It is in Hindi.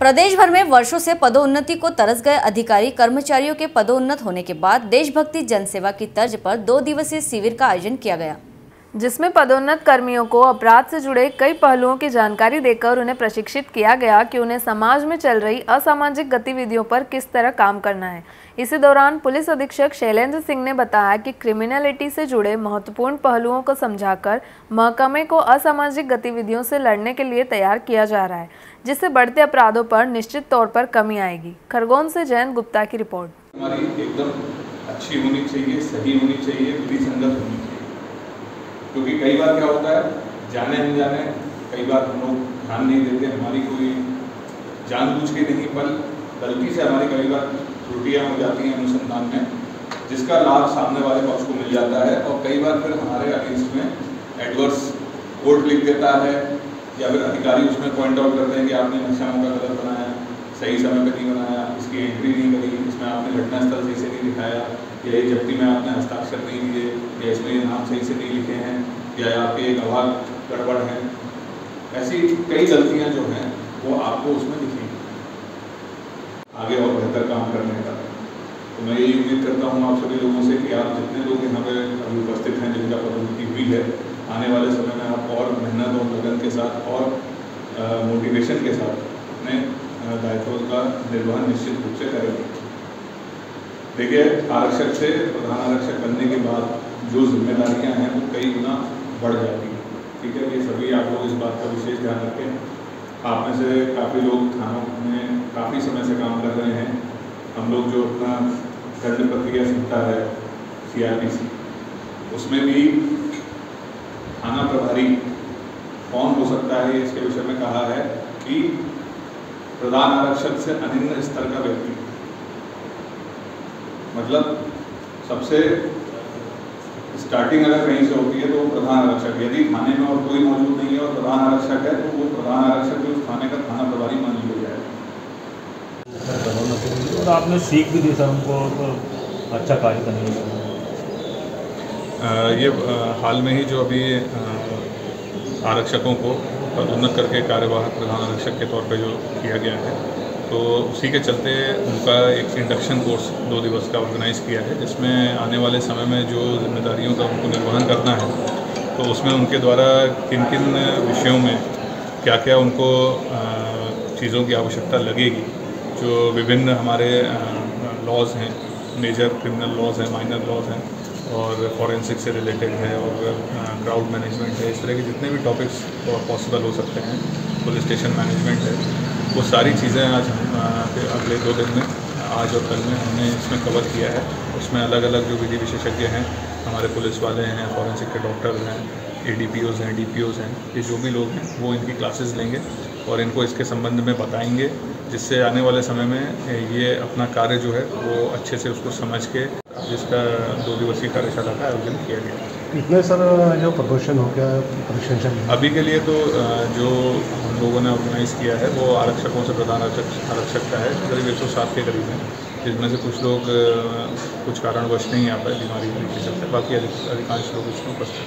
प्रदेश भर में वर्षों से पदोन्नति को तरस गए अधिकारी कर्मचारियों के पदोन्नत होने के बाद देशभक्ति जनसेवा की तर्ज पर 2 दिवसीय शिविर का आयोजन किया गया, जिसमें पदोन्नत कर्मियों को अपराध से जुड़े कई पहलुओं की जानकारी देकर उन्हें प्रशिक्षित किया गया कि उन्हें समाज में चल रही असामाजिक गतिविधियों पर किस तरह काम करना है। इसी दौरान पुलिस अधीक्षक शैलेन्द्र सिंह ने बताया कि क्रिमिनलिटी से जुड़े महत्वपूर्ण पहलुओं को समझाकर महकमे को असामाजिक गतिविधियों से लड़ने के लिए तैयार किया जा रहा है, जिससे बढ़ते अपराधों पर निश्चित तौर पर कमी आएगी। खरगोन से जयंत गुप्ता की रिपोर्ट। हमारी एकदम अच्छी होनी चाहिए, सही होनी चाहिए, विधिसंगत होनी चाहिए, क्योंकि कई बार क्या होता है जाने अनजाने कई बार हम लोग ध्यान नहीं देते, हमारी कोई जानबूझ के नहीं बल्कि से हमारी कई बार त्रुटियाँ हो जाती हैं अनुसंधान में, जिसका लाभ सामने वाले पक्ष को मिल जाता है और कई बार फिर हमारे अगेंस्ट में एडवर्स कोर्ट लिख देता है या फिर अधिकारी उसमें पॉइंट आउट करते हैं कि आपने नक्शाओं का गलत बनाया, सही समय पर नहीं बनाया, इसकी एंट्री नहीं करी, इसमें आपने घटनास्थल सही से नहीं दिखाया, या ये जब्ती में आपने हस्ताक्षर नहीं दिए, या इसमें ये नाम सही से नहीं लिखे हैं, या आपके गवाह गड़बड़ हैं। ऐसी कई गलतियां जो हैं वो आपको उसमें दिखेंगी, आगे और बेहतर काम करने का। तो मैं यही उम्मीद करता हूँ आप सभी लोगों से कि आप जितने लोग यहाँ पे अभी उपस्थित हैं, जिनका पदोन्नति हुई है, आने वाले समय में आप और मेहनत और लगन के साथ और मोटिवेशन के साथ अपने दायित्वों का निर्वहन निश्चित रूप से करेंगे। देखिए, आरक्षक से प्रधान आरक्षक बनने के बाद जो जिम्मेदारियां हैं वो कई गुना बढ़ जाती हैं। ठीक है, ये सभी आप लोग इस बात का विशेष ध्यान रखें। आप में से काफ़ी लोग थानों में काफ़ी समय से काम कर रहे हैं। हम लोग जो अपना दंड प्रक्रिया संहिता है CRPC, उसमें भी थाना प्रभारी कौन हो सकता है इसके विषय में कहा है कि प्रधान आरक्षक से अनिम्न स्तर का व्यक्ति, मतलब सबसे स्टार्टिंग अगर कहीं से होती है तो वो प्रधान आरक्षक। यदि थाने में और कोई मौजूद नहीं है और प्रधान आरक्षक है तो वो प्रधान आरक्षक भी उस थाने का थाना प्रभारी मान लिया जाएगा। तो आपने सीख भी दी सर हमको तो अच्छा कार्य करने का। ये हाल में ही जो अभी आरक्षकों को पदोन्नत करके कार्यवाहक प्रधान आरक्षक के तौर पर जो किया गया है, तो उसी के चलते उनका एक इंडक्शन कोर्स 2 दिवस का ऑर्गेनाइज किया है, जिसमें आने वाले समय में जो जिम्मेदारियों का उनको निर्वहन करना है तो उसमें उनके द्वारा किन किन विषयों में क्या क्या उनको चीज़ों की आवश्यकता लगेगी, जो विभिन्न हमारे लॉज हैं, मेजर क्रिमिनल लॉज हैं, माइनर लॉज हैं और फॉरेंसिक से रिलेटेड है और क्राउड मैनेजमेंट है, इस तरह के जितने भी टॉपिक्स पॉसिबल हो सकते हैं, पुलिस स्टेशन मैनेजमेंट है, वो सारी चीज़ें आज अगले 2 दिन में, आज और कल में, हमने इसमें कवर किया है। उसमें अलग अलग जो विधि विशेषज्ञ हैं, हमारे पुलिस वाले हैं, फॉरेंसिक के डॉक्टर हैं, ADPOs हैं, DPOs हैं, ये जो भी लोग हैं वो इनकी क्लासेस लेंगे और इनको इसके संबंध में बताएंगे, जिससे आने वाले समय में ये अपना कार्य जो है वो अच्छे से उसको समझ के, जिसका 2 दिवसीय कार्यशाला का आयोजन किया गया। इतने सर जो प्रदूषण हो गया प्रशिक्षण अभी के लिए तो जो हम लोगों ने ऑर्गेनाइज़ किया है वो आरक्षकों से प्रधान आरक्षक का है, करीब 107 के करीब है, जिसमें से कुछ लोग कुछ कारणवश नहीं आ पाए बीमारी के चलते, बाकी अधिकांश लोग इसमें उपस्थित।